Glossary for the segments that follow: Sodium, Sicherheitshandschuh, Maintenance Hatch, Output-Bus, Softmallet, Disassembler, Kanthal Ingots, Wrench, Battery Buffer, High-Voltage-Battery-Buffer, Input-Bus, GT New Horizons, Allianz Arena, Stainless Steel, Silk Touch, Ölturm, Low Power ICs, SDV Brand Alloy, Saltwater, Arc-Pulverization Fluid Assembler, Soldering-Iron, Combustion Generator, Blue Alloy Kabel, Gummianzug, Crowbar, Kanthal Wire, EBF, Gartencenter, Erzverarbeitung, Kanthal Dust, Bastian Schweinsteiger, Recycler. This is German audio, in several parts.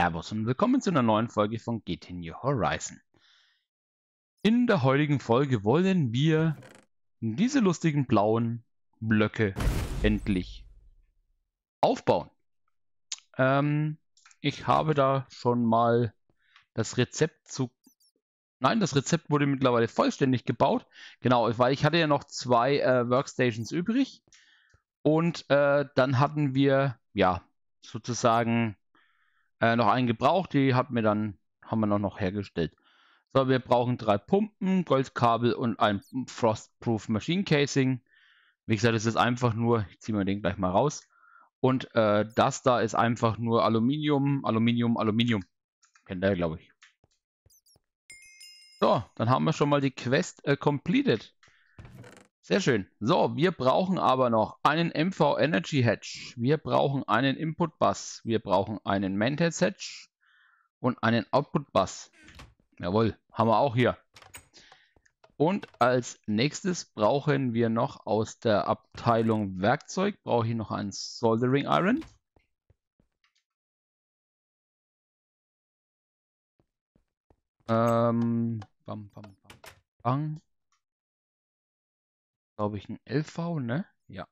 Servus und willkommen zu einer neuen Folge von GT New Horizons. In der heutigen Folge wollen wir diese lustigen blauen Blöcke endlich aufbauen. Ich habe da schon mal das Rezept zu... Nein, das Rezept wurde mittlerweile vollständig gebaut. Genau, weil ich hatte ja noch zwei Workstations übrig. Und dann hatten wir, ja, sozusagen... noch einen gebraucht, die haben wir noch hergestellt. So, wir brauchen 3 Pumpen, Goldkabel und ein Frostproof Machine Casing. Wie gesagt, es ist einfach nur, ich ziehe mir den gleich mal raus. Und das da ist einfach nur Aluminium, Aluminium, Aluminium. Kennt ihr, glaube ich. So, dann haben wir schon mal die Quest completed. Sehr schön. So, wir brauchen aber noch einen MV Energy Hatch. Wir brauchen einen Input-Bus. Wir brauchen einen Maintenance Hatch und einen Output-Bus. Jawohl, haben wir auch hier. Und als nächstes brauchen wir noch aus der Abteilung Werkzeug, brauche ich noch einen Soldering-Iron. Bam, bam, bam, bam. Glaube ich, ein LV, ne? Ja.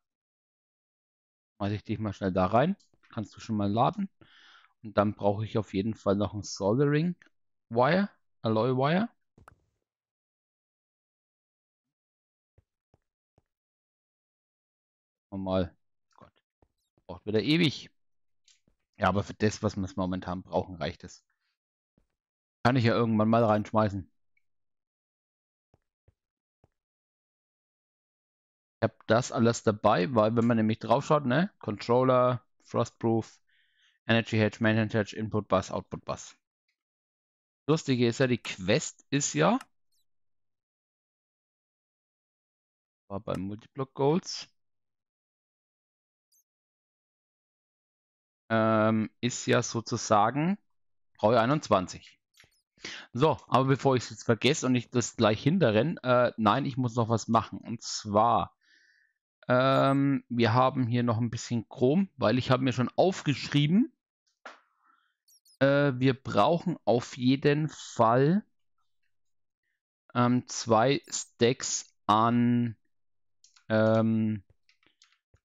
Mache ich dich mal schnell da rein. Kannst du schon mal laden. Und dann brauche ich auf jeden Fall noch ein Soldering Wire, Alloy Wire. Mal. Gott. Braucht wieder ewig. Ja, aber für das, was wir momentan brauchen, reicht es. Kann ich ja irgendwann mal reinschmeißen. Ich habe das alles dabei, weil wenn man nämlich drauf schaut, ne? Controller, Frostproof, Energy Hatch, Maintenance Hatch, Input Bus, Output Bus. Lustige ist ja, die Quest ist ja. War bei Multiblock Goals. Ist ja sozusagen Roy 21. So, aber bevor ich es jetzt vergesse und ich das gleich hinterrenne, nein, ich muss noch was machen. Und zwar. Wir haben hier noch ein bisschen Chrom, weil ich habe mir schon aufgeschrieben, wir brauchen auf jeden Fall 2 Stacks an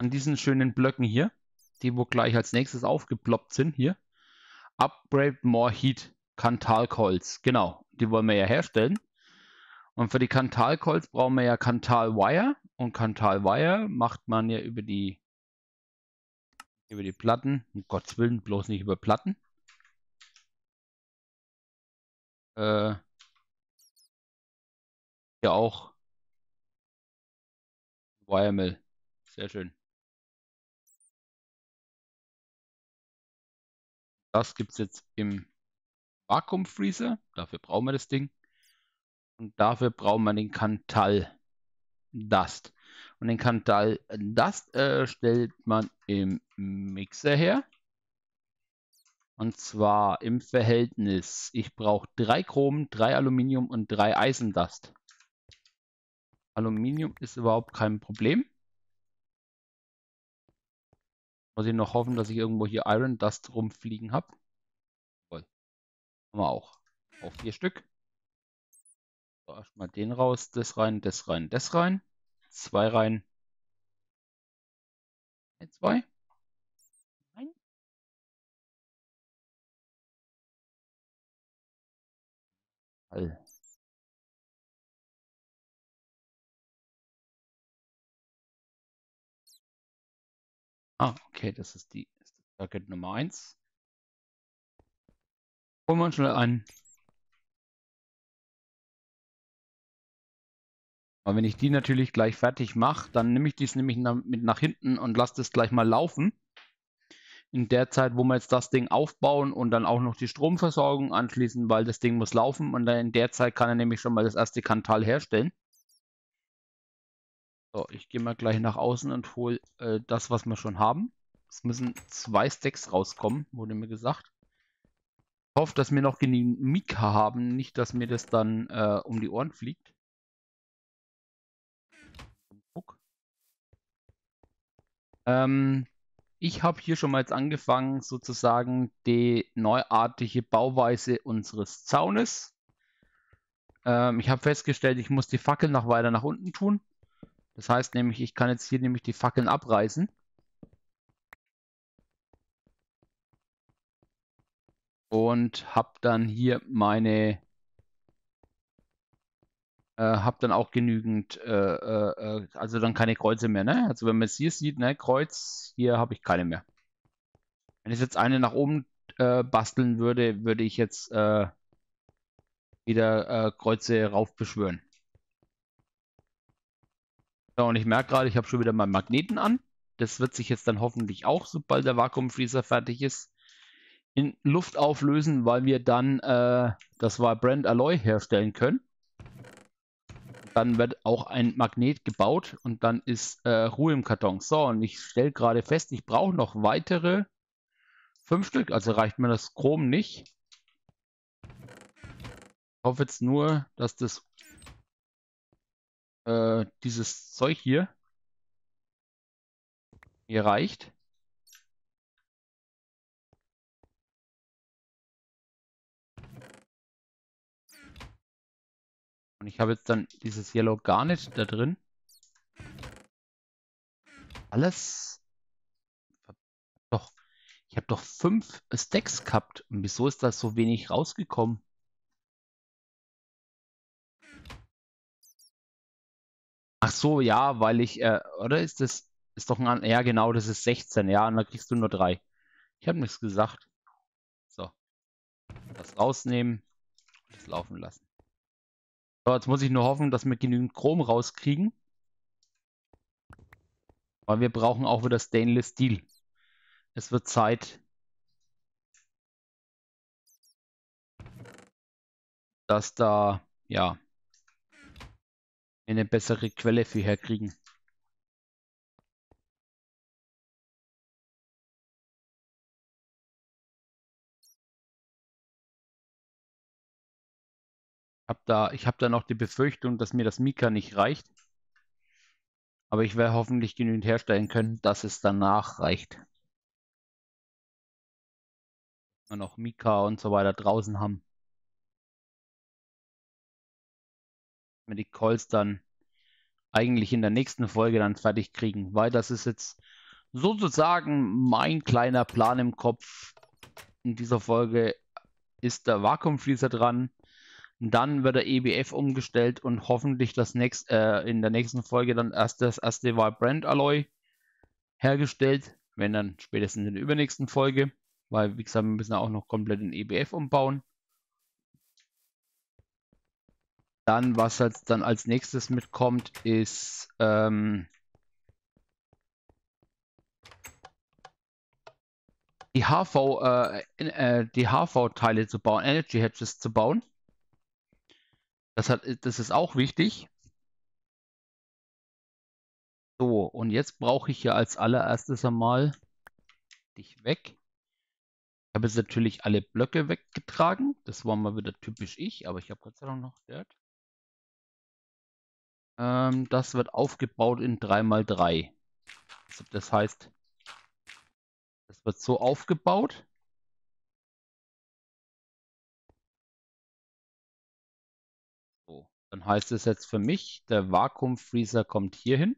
diesen schönen Blöcken hier, die wo gleich als nächstes aufgeploppt sind hier. Upgrade More Heat, Kanthal Coils, genau, die wollen wir ja herstellen. Und für die Kanthal Coils brauchen wir ja Kanthal Wire. Und Kanthal Wire macht man ja über die Platten. Um Gottes Willen, bloß nicht über Platten. Ja auch. Wiremill. Sehr schön. Das gibt es jetzt im Vakuum-Freezer. Dafür brauchen wir das Ding. Und dafür brauchen wir den Kanthal Dust. Und den Kanthal Dust stellt man im Mixer her. Und zwar im Verhältnis. Ich brauche 3 Chrom, 3 Aluminium und 3 Eisendust. Aluminium ist überhaupt kein Problem. Muss ich noch hoffen, dass ich irgendwo hier Iron Dust rumfliegen habe. Voll. Haben wir auch. Auch 4 Stück. So, erstmal den raus, das rein, das rein, das rein. 2 rein. 2. Nein. All. Ah, okay, das ist die Circuit Nummer 1. Holen wir uns schnell einen. Aber wenn ich die natürlich gleich fertig mache, dann nehme ich dies nämlich mit nach hinten und lasse das gleich mal laufen. In der Zeit, wo wir jetzt das Ding aufbauen und dann auch noch die Stromversorgung anschließen, weil das Ding muss laufen. Und dann in der Zeit kann er nämlich schon mal das erste Kanthal herstellen. So, ich gehe mal gleich nach außen und hole das, was wir schon haben. Es müssen 2 Stacks rauskommen, wurde mir gesagt. Ich hoffe, dass wir noch genügend Mika haben, nicht, dass mir das dann um die Ohren fliegt. Ich habe hier schon mal jetzt angefangen, sozusagen die neuartige Bauweise unseres Zaunes. Ich habe festgestellt, ich muss die Fackeln noch weiter nach unten tun. Das heißt nämlich, ich kann jetzt hier nämlich die Fackeln abreißen. Und habe dann hier meine... habe dann auch genügend, also dann keine Kreuze mehr, ne? Also wenn man es hier sieht, ne, Kreuz, hier habe ich keine mehr. Wenn ich jetzt eine nach oben basteln würde, würde ich jetzt wieder Kreuze rauf beschwören. So, und ich merke gerade, ich habe schon wieder meinen Magneten an. Das wird sich jetzt dann hoffentlich auch, sobald der Vakuum-Freezer fertig ist, in Luft auflösen, weil wir dann das war Brand Alloy herstellen können. Dann wird auch ein Magnet gebaut und dann ist Ruhe im Karton. So, und ich stelle gerade fest, ich brauche noch weitere 5 Stück. Also reicht mir das Chrom nicht. Ich hoffe jetzt nur, dass das dieses Zeug hier reicht. Und ich habe jetzt dann dieses Yellow Garnet da drin. Alles. Doch. Ich habe doch 5 Stacks gehabt. Und wieso ist da so wenig rausgekommen? Ach so, ja, weil ich, oder ist das, ist doch ein, ja genau, das ist 16, ja, und da kriegst du nur 3. Ich habe nichts gesagt. So. Das rausnehmen und das laufen lassen. So, jetzt muss ich nur hoffen, dass wir genügend Chrom rauskriegen. Weil wir brauchen auch wieder Stainless Steel. Es wird Zeit, dass da, ja, eine bessere Quelle für herkriegen. Ich habe da noch die Befürchtung, dass mir das Mika nicht reicht. Aber ich werde hoffentlich genügend herstellen können, dass es danach reicht. Wenn wir noch Mika und so weiter draußen haben. Wenn wir die Coils dann eigentlich in der nächsten Folge dann fertig kriegen. Weil das ist jetzt sozusagen mein kleiner Plan im Kopf. In dieser Folge ist der Vakuumfließer dran. Dann wird der EBF umgestellt und hoffentlich das in der nächsten Folge dann erst das SDV Brand Alloy hergestellt. Wenn dann spätestens in der übernächsten Folge, weil wie gesagt, wir müssen auch noch komplett den EBF umbauen. Dann, was jetzt dann als nächstes mitkommt, ist die HV-Teile zu bauen, Energy Hatches zu bauen. Das ist auch wichtig. So, und jetzt brauche ich ja als allererstes einmal dich weg. Ich habe jetzt natürlich alle Blöcke weggetragen. Das war mal wieder typisch ich, aber ich habe Gott sei Dank noch Dirt. Das wird aufgebaut in 3×3. Also das heißt, das wird so aufgebaut. Dann heißt es jetzt für mich, der Vakuum-Freezer kommt hier hin.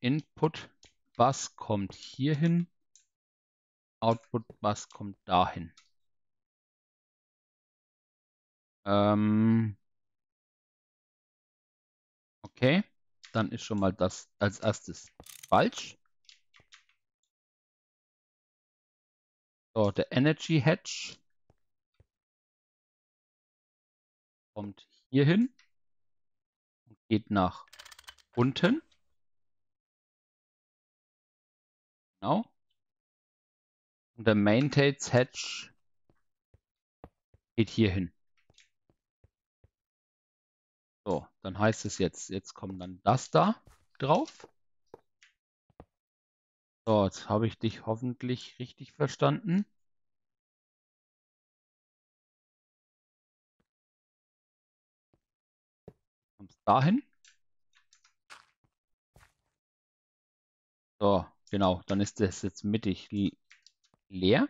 Input-Bus kommt hier hin. Output-Bus kommt dahin. Okay, dann ist schon mal das als erstes falsch. So, der Energy Hatch kommt hier hin und geht nach unten. Genau. Und der Maintenance Hatch geht hier hin. So, dann heißt es jetzt kommt dann das da drauf. So, jetzt habe ich dich hoffentlich richtig verstanden. Dahin. So, genau, dann ist das jetzt mittig leer.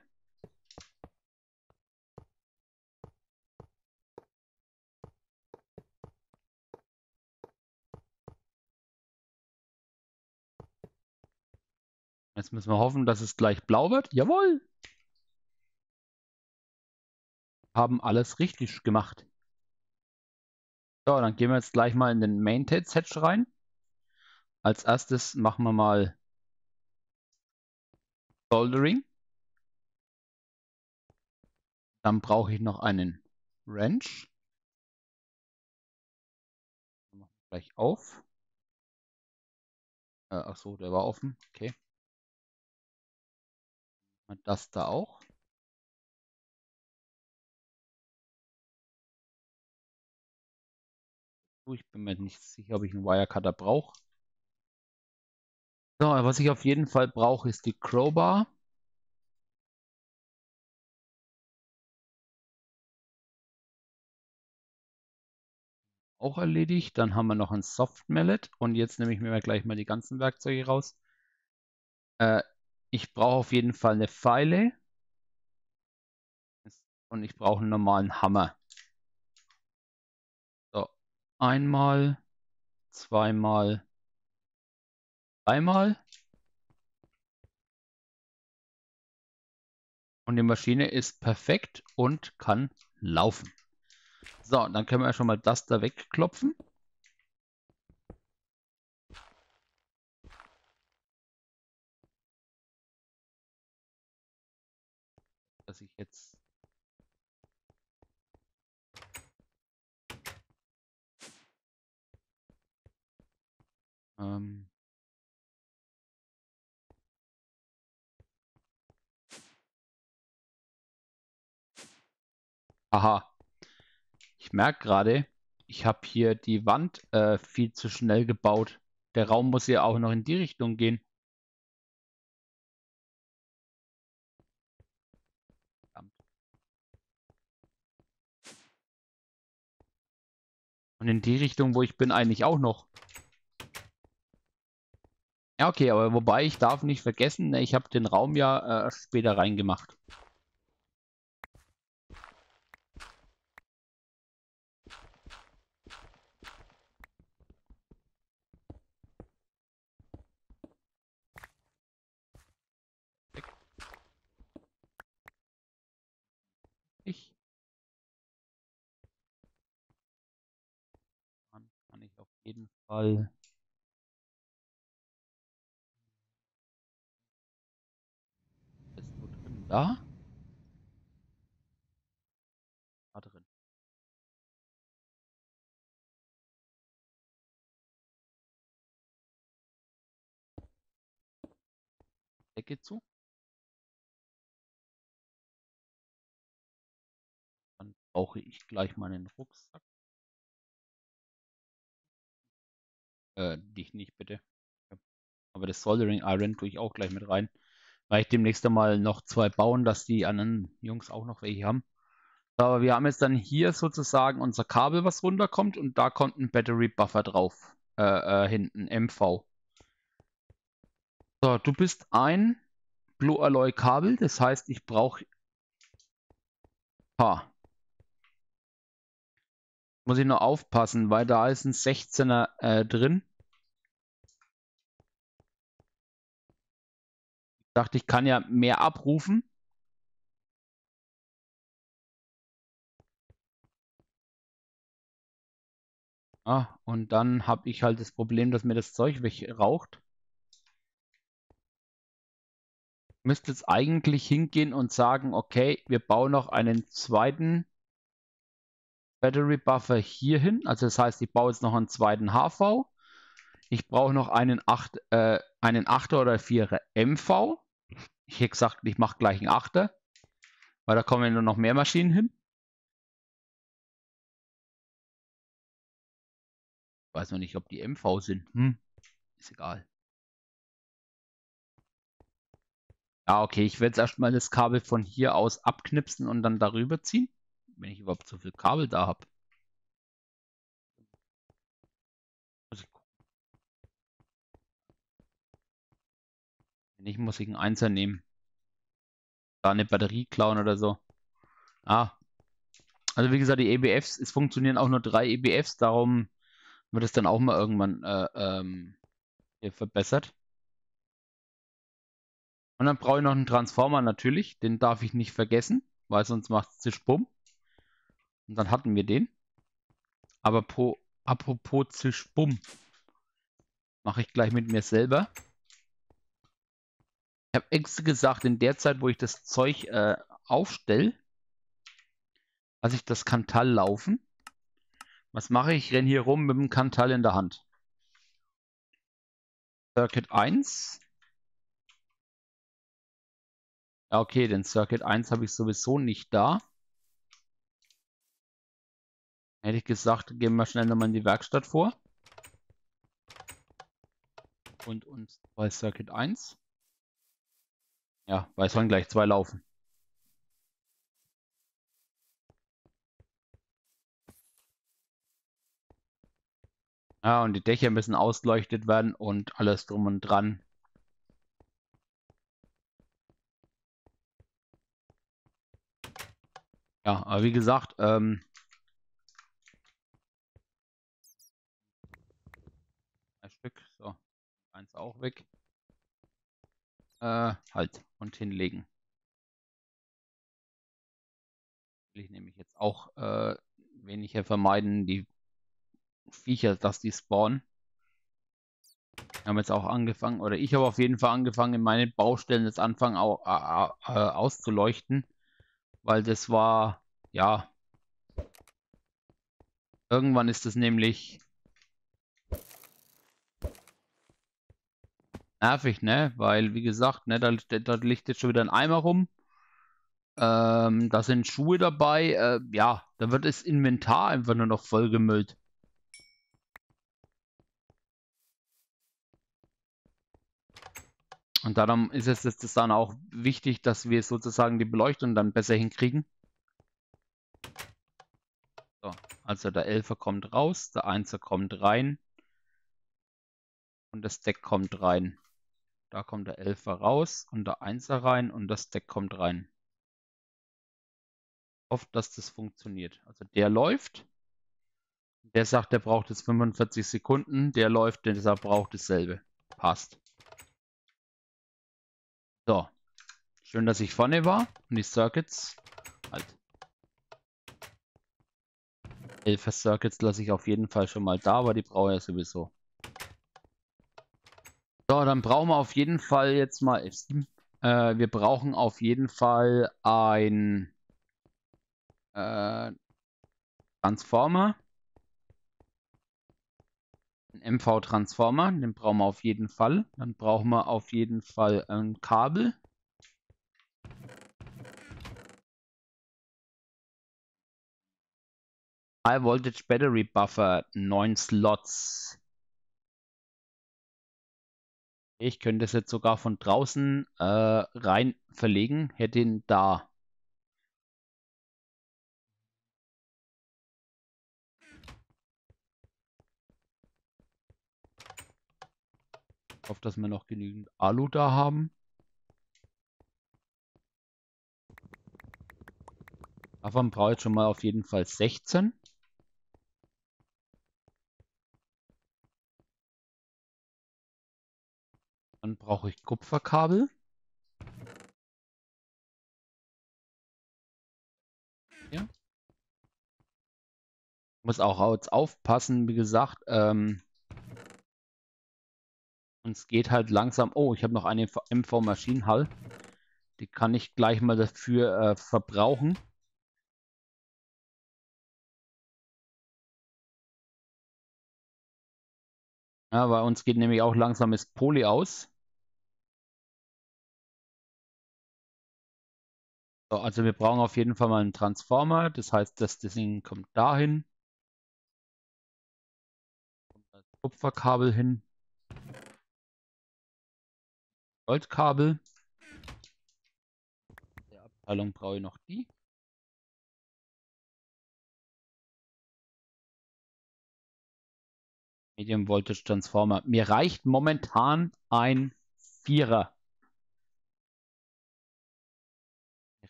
Jetzt müssen wir hoffen, dass es gleich blau wird. Jawohl! Haben alles richtig gemacht. So, dann gehen wir jetzt gleich mal in den Maintenance Hatch rein. Als erstes machen wir mal Soldering. Dann brauche ich noch einen Wrench. Machen wir gleich auf. Ach so, der war offen. Okay. Und das da auch. Ich bin mir nicht sicher, ob ich einen Wirecutter brauche. So, was ich auf jeden Fall brauche, ist die Crowbar. Auch erledigt. Dann haben wir noch ein Softmallet. Und jetzt nehme ich mir gleich mal die ganzen Werkzeuge raus. Ich brauche auf jeden Fall eine Feile und ich brauche einen normalen Hammer. So, einmal, zweimal, dreimal. Und die Maschine ist perfekt und kann laufen. So, dann können wir schon mal das da wegklopfen. Dass ich jetzt aha, ich merke gerade, ich habe hier die Wand viel zu schnell gebaut. Der Raum muss ja auch noch in die Richtung gehen. Und in die Richtung, wo ich bin, eigentlich auch noch. Ja, okay, aber wobei, ich darf nicht vergessen, ich habe den Raum ja später reingemacht. Jeden Fall ist so drin, da drin. Decke zu. Dann brauche ich gleich meinen Rucksack. Dich nicht, bitte. Ja. Aber das Soldering-Iron tue ich auch gleich mit rein. Weil ich demnächst einmal noch zwei bauen, dass die anderen Jungs auch noch welche haben. Aber wir haben jetzt dann hier sozusagen unser Kabel, was runterkommt. Und da kommt ein Battery Buffer drauf. Hinten, MV. So, du bist ein Blue Alloy Kabel. Das heißt, ich brauche ein paar. Muss ich nur aufpassen, weil da ist ein 16er drin. Ich dachte, ich kann ja mehr abrufen. Ah, und dann habe ich halt das Problem, dass mir das Zeug wegraucht. Ich müsste jetzt eigentlich hingehen und sagen, okay, wir bauen noch einen zweiten Battery Buffer hier hin, also das heißt, ich baue jetzt noch einen zweiten HV. Ich brauche noch einen 8er oder 4er MV. Ich hätte gesagt, ich mache gleich einen 8er, weil da kommen ja nur noch mehr Maschinen hin. Ich weiß noch nicht, ob die MV sind. Ist egal. Ja, okay, ich werde jetzt erstmal das Kabel von hier aus abknipsen und dann darüber ziehen. Wenn ich überhaupt so viel Kabel da habe. Nicht muss ich einen Einser nehmen. Da eine Batterie klauen oder so. Also wie gesagt, die EBFs, es funktionieren auch nur 3 EBFs, darum wird es dann auch mal irgendwann hier verbessert. Und dann brauche ich noch einen Transformer natürlich, den darf ich nicht vergessen, weil sonst macht es Zischbumm. Und dann hatten wir den. Aber apropos Zischbumm, mache ich gleich mit mir selber. Ich habe extra gesagt, in der Zeit, wo ich das Zeug aufstelle, lasse ich das Kanthal laufen. Was mache ich? Ich renne hier rum mit dem Kanthal in der Hand. Circuit 1. Ja, okay, den Circuit 1 habe ich sowieso nicht da. Hätte ich gesagt, gehen wir schnell nochmal in die Werkstatt vor. Und uns bei Circuit 1. Ja, weil es waren gleich 2 laufen. Ja, und die Dächer müssen ausgeleuchtet werden und alles drum und dran. Ja, aber wie gesagt, ein Stück, so, eins auch weg. Halt und hinlegen. Will ich nämlich jetzt auch weniger vermeiden, die Viecher, dass die spawnen. Wir haben jetzt auch angefangen, oder ich habe auf jeden Fall angefangen, in meine Baustellen jetzt anfangen auszuleuchten, weil das war, ja, irgendwann ist das nämlich nervig, ne, weil, wie gesagt, ne, da liegt jetzt schon wieder ein Eimer rum, da sind Schuhe dabei, ja, da wird das Inventar einfach nur noch vollgemüllt. Und darum ist es jetzt dann auch wichtig, dass wir sozusagen die Beleuchtung dann besser hinkriegen. So, also der 11er kommt raus, der 1er kommt rein und das Deck kommt rein. Da kommt der 11er raus und der 1er rein und das Deck kommt rein. Ich hoffe, dass das funktioniert. Also der läuft, der sagt, der braucht jetzt 45 Sekunden, der läuft, der sagt, braucht dasselbe. Passt. So, schön, dass ich vorne war und die Circuits, halt. 11er Circuits lasse ich auf jeden Fall schon mal da, aber die brauche ich sowieso. So, dann brauchen wir auf jeden Fall jetzt mal F7. Wir brauchen auf jeden Fall ein Transformer. Ein MV-Transformer, den brauchen wir auf jeden Fall. Dann brauchen wir auf jeden Fall ein Kabel. High-Voltage-Battery-Buffer, 9 Slots. Ich könnte es jetzt sogar von draußen rein verlegen. Hätte ihn da. Ich hoffe, dass wir noch genügend Alu da haben. Davon brauche ich jetzt schon mal auf jeden Fall 16. Dann brauche ich Kupferkabel. Ja. Muss auch jetzt aufpassen, wie gesagt. Uns geht halt langsam. Oh, ich habe noch eine MV-Maschinenhall. Die kann ich gleich mal dafür verbrauchen. Ja, bei uns geht nämlich auch langsam das Poly aus. So, also wir brauchen auf jeden Fall mal einen Transformer. Das heißt, das Ding kommt dahin. Kommt das Kupferkabel hin. Goldkabel. Der Abteilung brauche ich noch die. Medium Voltage Transformer. Mir reicht momentan ein 4er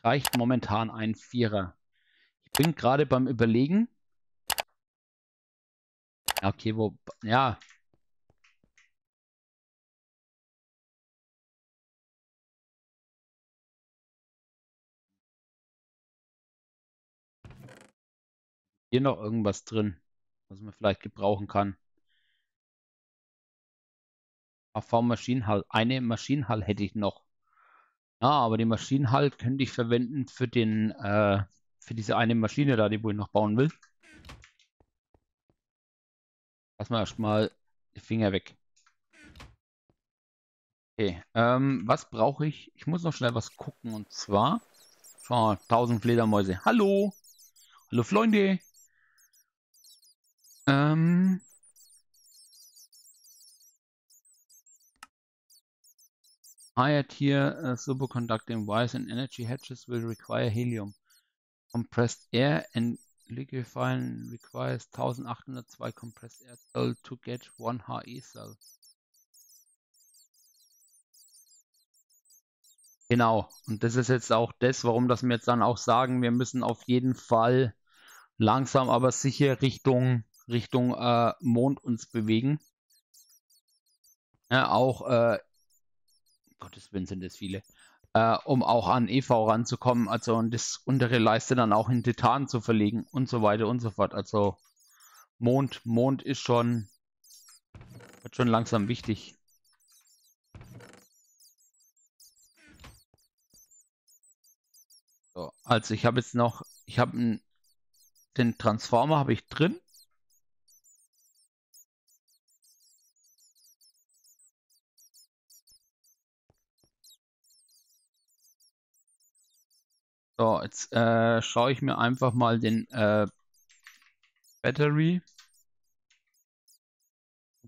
reicht momentan ein Vierer. Ich bin gerade beim Überlegen. Okay, wo... Ja. Hier noch irgendwas drin, was man vielleicht gebrauchen kann. AV-Maschinenhall. Eine Maschinenhall hätte ich noch. Ja, aber die Maschinenhall könnte ich verwenden für den, für diese eine Maschine da, die ich noch bauen will. Lass mal erstmal die Finger weg. Okay, was brauche ich? Ich muss noch schnell was gucken und zwar. Schau mal, 1000 Fledermäuse. Hallo! Hallo Freunde! Higher tier superconducting wires and energy hatches will require helium. Compressed air and liquefying requires 1802 compressed air cell to get 1 HE cell. Genau, und das ist jetzt auch das, warum das mir jetzt dann auch sagen, wir müssen auf jeden Fall langsam aber sicher Richtung Mond uns bewegen. Ja, auch Gottes Willen sind es viele, um auch an EV ranzukommen, also und das untere Leiste dann auch in Titan zu verlegen und so weiter und so fort. Also Mond ist schon, wird schon langsam wichtig. So, also ich habe jetzt noch, ich habe den Transformer habe ich drin. So, jetzt schaue ich mir einfach mal den Battery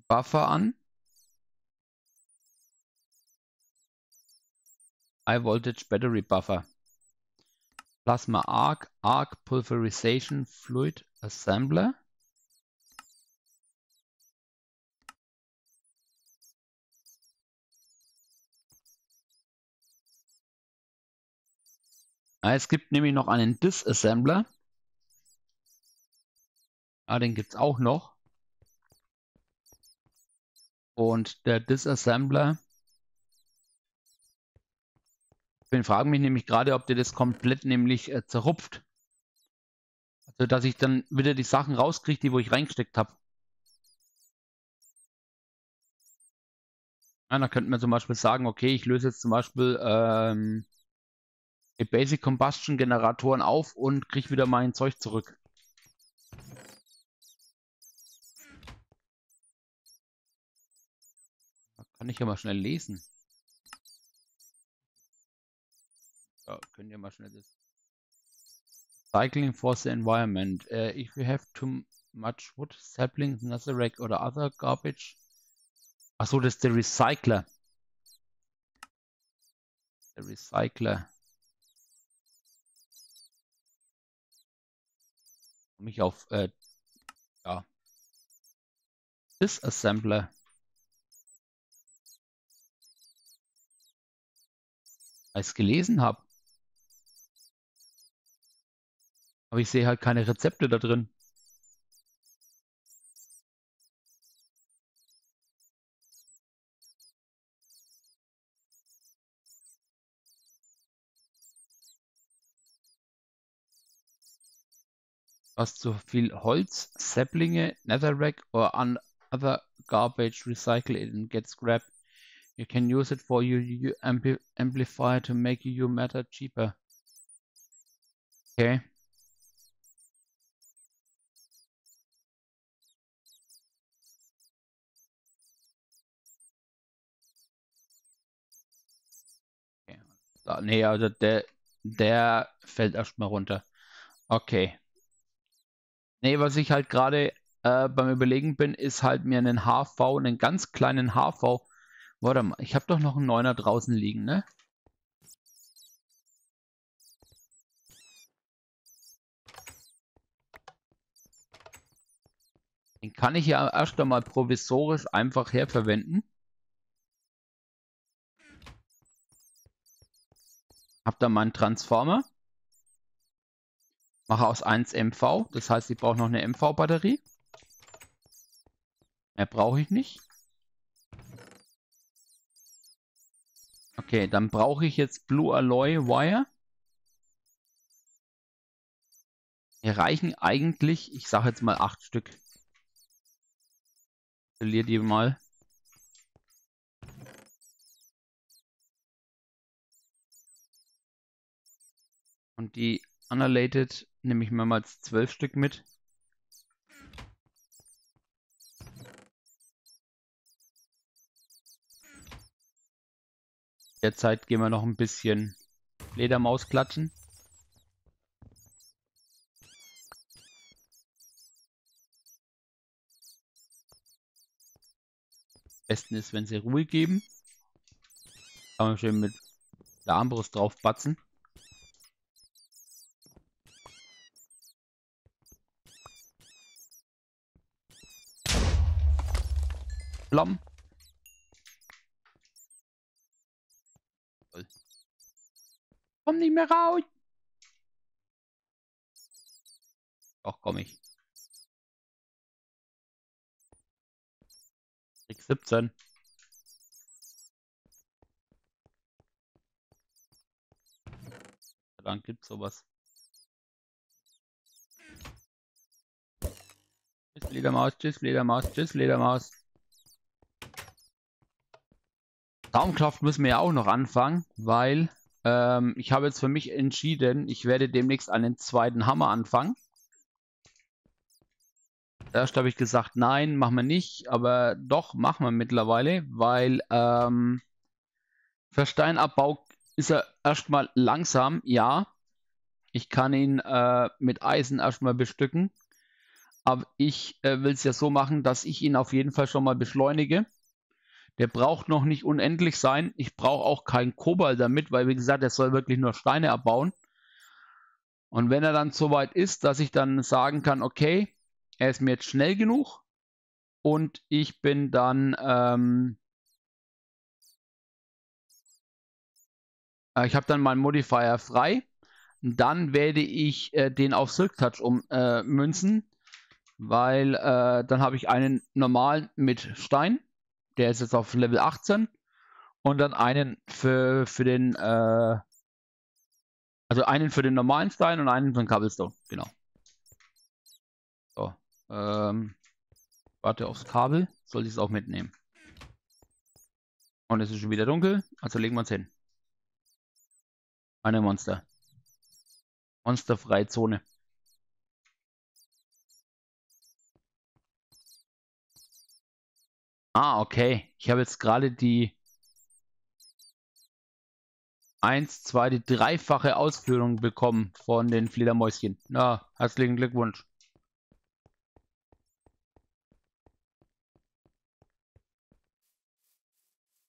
Buffer an. High-Voltage-Battery-Buffer. Plasma Arc, Arc Pulverization Fluid Assembler. Es gibt nämlich noch einen Disassembler. Ah, den gibt es auch noch. Und der Disassembler. Ich frage mich nämlich gerade, ob der das komplett nämlich zerrupft. Also, dass ich dann wieder die Sachen rauskriege, die wo ich reingesteckt habe. Ja, da könnte man zum Beispiel sagen, okay, ich löse jetzt zum Beispiel die Basic Combustion Generatoren auf und kriege wieder mein Zeug zurück. Da kann ich ja mal schnell lesen. Ja, könnt ihr mal schnell das. Cycling for the environment. If you have too much wood, saplings, Nazarek oder other garbage. Achso, das ist der Recycler. Der Recycler. Mich auf, ja. Disassembler. Als gelesen habe. Aber ich sehe halt keine Rezepte da drin. Was zu viel Holz, Saplinge, Netherrack or other garbage, recycle it and get scrap. You can use it for your amplifier to make your matter cheaper. Okay. Nee, also der fällt erstmal runter. Okay. Nee, was ich halt gerade beim Überlegen bin, ist halt mir einen HV, einen ganz kleinen HV. Warte mal, ich habe doch noch einen 9er draußen liegen, ne? Den kann ich ja erst einmal provisorisch einfach herverwenden. habe da mal einen Transformer, mache aus 1 MV, das heißt, ich brauche noch eine MV-Batterie. Mehr brauche ich nicht. Okay, dann brauche ich jetzt Blue Alloy Wire. Mir reichen eigentlich, ich sage jetzt mal 8 Stück. Ich verliere die mal. Und die Unrelated nehme ich mir mal 12 Stück mit. Derzeit gehen wir noch ein bisschen Fledermaus klatschen. Am besten ist, wenn sie Ruhe geben. Kann man schön mit der Armbrust drauf batzen. Plom. Komm nicht mehr raus. Doch, komm ich. X17. Dann gibt's sowas. Tschüss, Fledermaus, tschüss, Fledermaus, tschüss, Fledermaus. Raumkraft müssen wir ja auch noch anfangen, weil ich habe jetzt für mich entschieden, ich werde demnächst einen zweiten Hammer anfangen. Erst habe ich gesagt, nein, machen wir nicht, aber doch, machen wir mittlerweile, weil für Steinabbau ist er erstmal langsam, ja. Ich kann ihn mit Eisen erstmal bestücken, aber ich will es ja so machen, dass ich ihn auf jeden Fall schon mal beschleunige. Der braucht noch nicht unendlich sein. Ich brauche auch keinen Kobalt damit, weil, wie gesagt, der soll wirklich nur Steine abbauen. Und wenn er dann soweit ist, dass ich dann sagen kann, okay, er ist mir jetzt schnell genug und ich bin dann, ich habe dann meinen Modifier frei, dann werde ich den auf Silk Touch ummünzen, weil dann habe ich einen normalen mit Stein. Der ist jetzt auf Level 18 und dann einen für den normalen Stein und einen für den Cobblestone, genau. So, warte aufs Kabel, soll ich es auch mitnehmen. Und es ist schon wieder dunkel, also legen wir uns hin. Eine monsterfreie Zone. Ah, okay. Ich habe jetzt gerade die 3-fache Ausführung bekommen von den Fledermäuschen. Na, herzlichen Glückwunsch.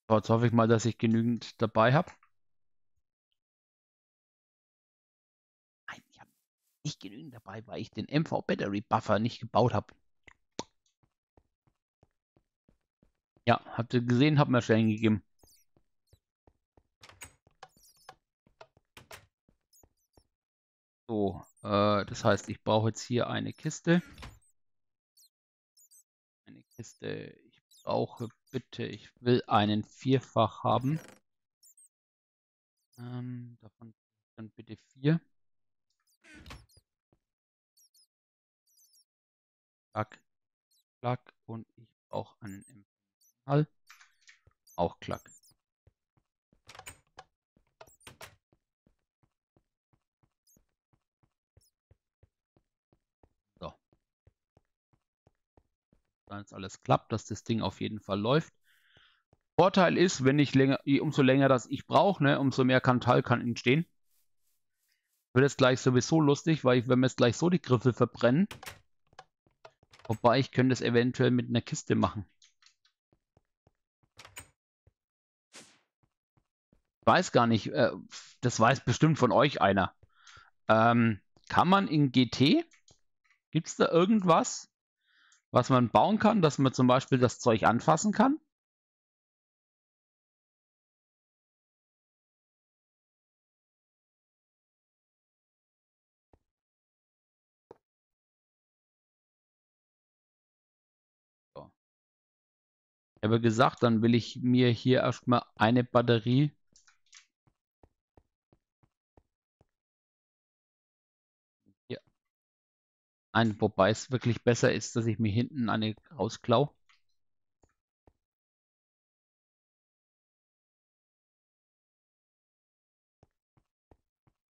So, jetzt hoffe ich mal, dass ich genügend dabei habe. Nein, ich habe nicht genügend dabei, weil ich den MV Battery Buffer nicht gebaut habe. Ja, habt ihr gesehen, hab mir Stellen gegeben. So, das heißt, ich brauche jetzt hier eine Kiste. Eine Kiste. Ich brauche bitte, ich will einen 4-fach haben. Davon dann bitte 4. Klack, klack und ich brauche einen M. Auch klack. So. Dann ist alles klappt, dass das Ding auf jeden Fall läuft. Vorteil ist, wenn ich länger, umso länger das ich brauche, ne, umso mehr Kanthal kann entstehen. Wird es gleich sowieso lustig, weil ich, wenn wir jetzt gleich so die Griffe verbrennen. Wobei ich könnte es eventuell mit einer Kiste machen. Weiß gar nicht, das weiß bestimmt von euch einer. Kann man in GT, gibt es da irgendwas, was man bauen kann, dass man zum Beispiel das Zeug anfassen kann? Ich habe gesagt, dann will ich mir hier erstmal eine Batterie hier ein, wobei es wirklich besser ist, dass ich mir hinten eine rausklau.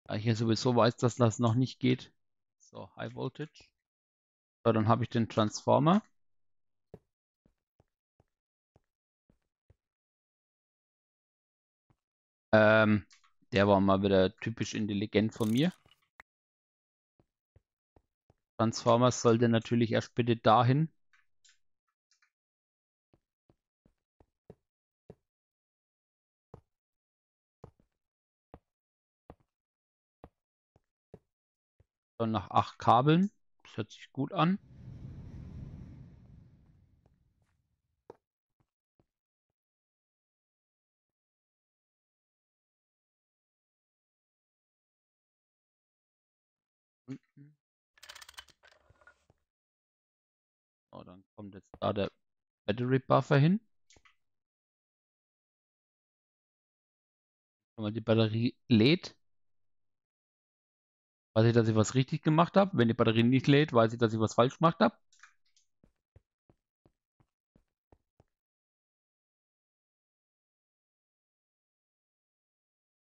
Da ich ja sowieso weiß, dass das noch nicht geht. So, High Voltage. So, dann habe ich den Transformer. Der war mal wieder typisch intelligent von mir. Transformer sollte natürlich erst bitte dahin. Nach 8 Kabeln. Das hört sich gut an. Unten. So, dann kommt jetzt da der Battery Buffer hin. Wenn man die Batterie lädt, weiß ich, dass ich was richtig gemacht habe. Wenn die Batterie nicht lädt, weiß ich, dass ich was falsch gemacht habe.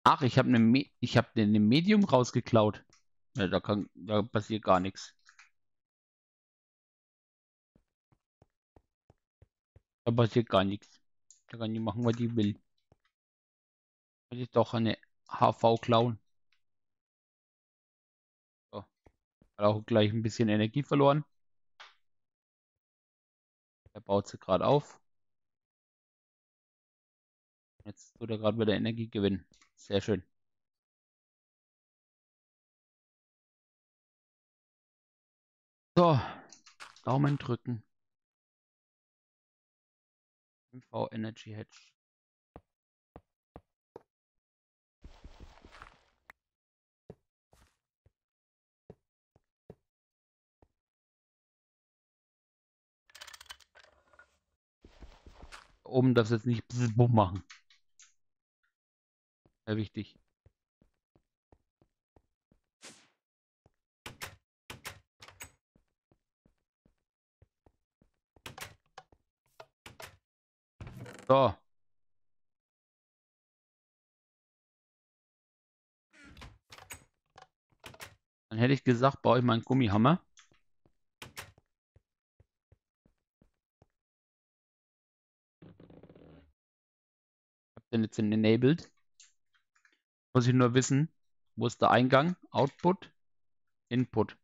Ach, ich habe eine Medium rausgeklaut. Ja, da passiert gar nichts. Da passiert gar nichts. Da kann die machen, was die will. Muss ich doch eine HV klauen. Hat auch gleich ein bisschen Energie verloren. Er baut sie gerade auf. Jetzt tut er gerade wieder Energie gewinnen. Sehr schön. So, Daumen drücken. MV Energy Hatch. Oben darf es jetzt nicht bumm machen. Sehr wichtig. So. Dann hätte ich gesagt, baue ich mal einen Gummihammer. Jetzt enabled. Muss ich nur wissen, wo ist der Eingang? Output, Input.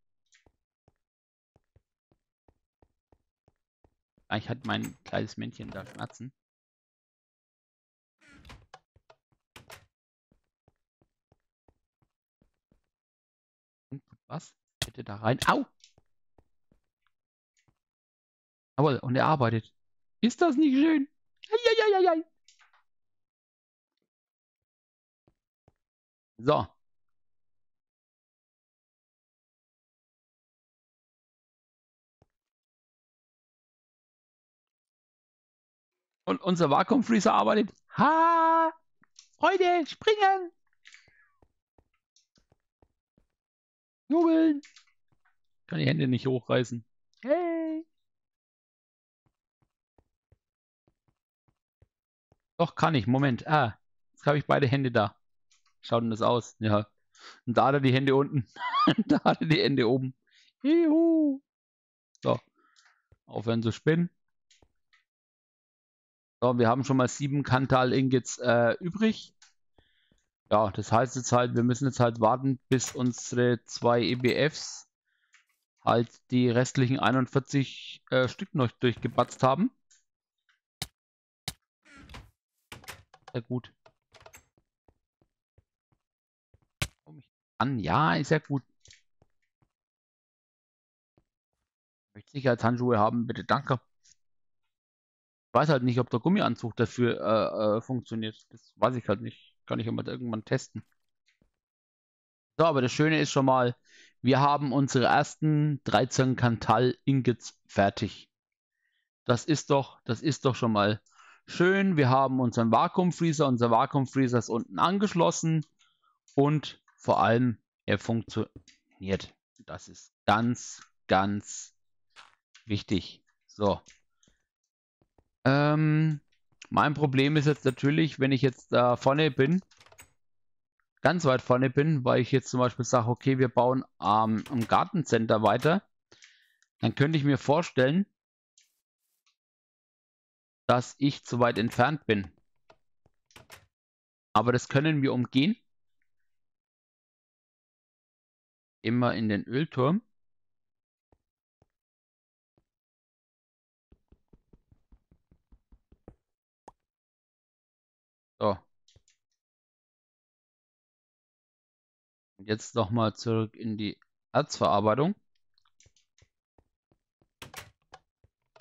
Eigentlich hat mein kleines Männchen da Schmerzen. Input-Bus? Bitte da rein. Au! Jawohl, und er arbeitet. Ist das nicht schön? Eieieiei. So. Und unser Vakuum-Freezer arbeitet. Ha! Freude, springen! Jubeln! Ich kann die Hände nicht hochreißen. Hey! Doch, kann ich. Moment. Ah, jetzt habe ich beide Hände da. Schaut denn das aus? Ja. Und da hat er die Hände unten. Da hat er die Hände oben. Juhu. So. Aufhören zu spinnen. So, wir haben schon mal 7 Kanthal Ingots übrig. Ja, das heißt jetzt halt, wir müssen jetzt halt warten, bis unsere 2 EBFs halt die restlichen 41 Stück noch durchgebatzt haben. Sehr gut. Ja, ist ja gut. Ich möchte Sicherheitshandschuhe haben, bitte, danke. Ich weiß halt nicht, ob der Gummianzug dafür funktioniert. Das weiß ich halt nicht. Kann ich immer irgendwann testen. So, aber das Schöne ist schon mal, wir haben unsere ersten 13 Kanthal Ingots fertig. Das ist doch schon mal Schön, wir haben unseren Vakuum-Freezer. Unser Vakuum-Freezer ist unten angeschlossen und vor allem, er funktioniert. Das ist ganz, ganz wichtig. So. Mein Problem ist jetzt natürlich, wenn ich jetzt da vorne bin, ganz weit vorne bin, weil ich jetzt zum Beispiel sage, okay, wir bauen am Gartencenter weiter, dann könnte ich mir vorstellen, dass ich zu weit entfernt bin. Aber das können wir umgehen. Immer in den Ölturm. So. Und jetzt nochmal zurück in die Erzverarbeitung. Und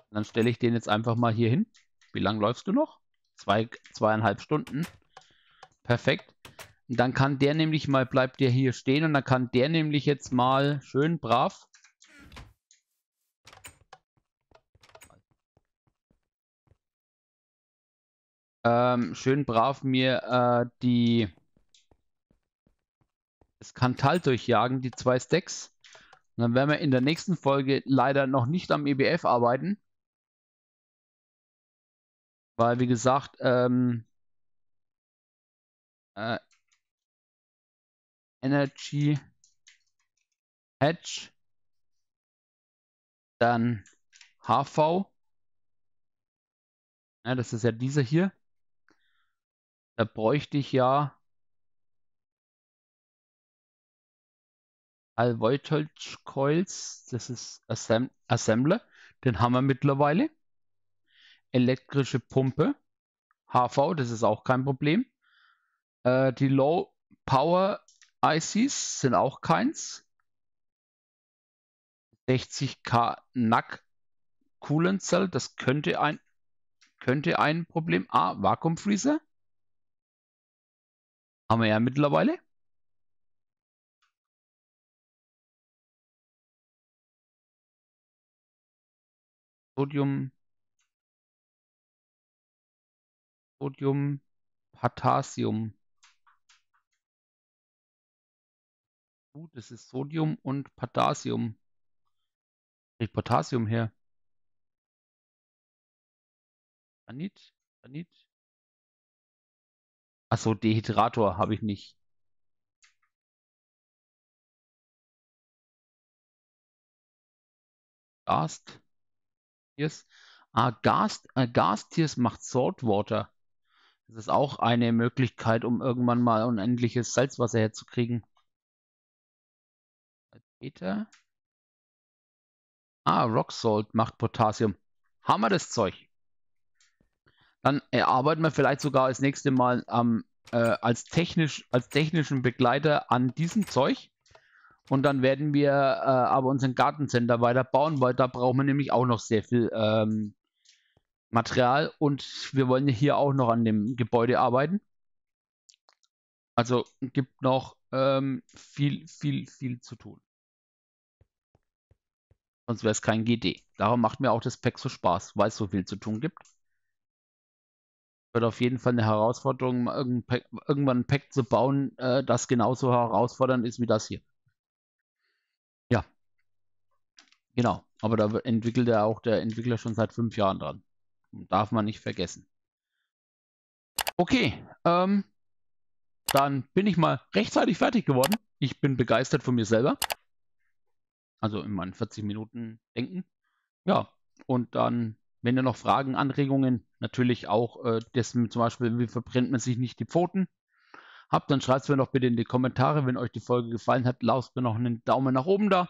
dann stelle ich den jetzt einfach mal hier hin. Wie lange läufst du noch? 2,5 Stunden. Perfekt. Und dann kann der nämlich mal, bleibt der hier stehen und dann kann der nämlich jetzt mal schön brav mir das Kanthal durchjagen, die 2 Stacks. Und dann werden wir in der nächsten Folge leider noch nicht am EBF arbeiten. Weil, wie gesagt, Energy Hatch, dann HV, ja, das ist ja dieser hier, da bräuchte ich ja High-Voltage Coils, das ist Assembler, den haben wir mittlerweile. Elektrische Pumpe, HV, das ist auch kein Problem. Die Low Power ICs sind auch keins. 60k NAC Coolant Cell, das könnte ein Problem. Vakuum-Freezer haben wir ja mittlerweile. Sodium, Potassium. Gut, das ist Sodium und Potassium. Krieg ich Potassium her? Granit. Achso, Dehydrator habe ich nicht. Gast. Yes. Gastiers macht Saltwater. Das ist auch eine Möglichkeit, um irgendwann mal unendliches Salzwasser herzukriegen. Rock Salt macht Potassium. Haben wir das Zeug. Dann erarbeiten wir vielleicht sogar das nächste Mal als technischen Begleiter an diesem Zeug. Und dann werden wir aber unseren Gartencenter weiterbauen, weil da brauchen wir nämlich auch noch sehr viel Material. Und wir wollen hier auch noch an dem Gebäude arbeiten. Also gibt noch viel zu tun. Sonst wäre es kein GT. Darum macht mir auch das Pack so Spaß, weil es so viel zu tun gibt. Wird auf jeden Fall eine Herausforderung, irgendwann ein Pack zu bauen, das genauso herausfordernd ist wie das hier. Ja. Genau. Aber da entwickelt ja auch der Entwickler schon seit 5 Jahren dran. Darf man nicht vergessen. Okay. Dann bin ich mal rechtzeitig fertig geworden. Ich bin begeistert von mir selber. Also in meinen 40 Minuten denken. Ja, und dann, wenn ihr noch Fragen, Anregungen, natürlich auch, zum Beispiel, wie verbrennt man sich nicht die Pfoten, habt, dann schreibt es mir doch bitte in die Kommentare. Wenn euch die Folge gefallen hat, lasst mir noch einen Daumen nach oben da.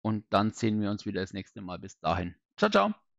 Und dann sehen wir uns wieder das nächste Mal. Bis dahin. Ciao, ciao.